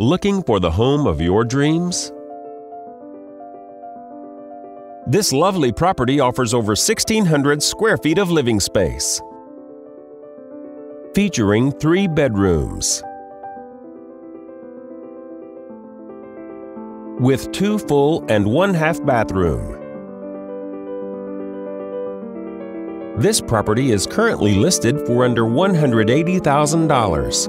Looking for the home of your dreams? This lovely property offers over 1,600 square feet of living space, featuring 3 bedrooms with 2 full and 1/2 bathroom. This property is currently listed for under $180,000.